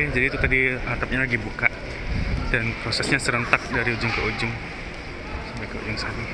Oke, jadi itu tadi atapnya lagi buka dan prosesnya serentak dari ujung ke ujung sampai ke ujung sana.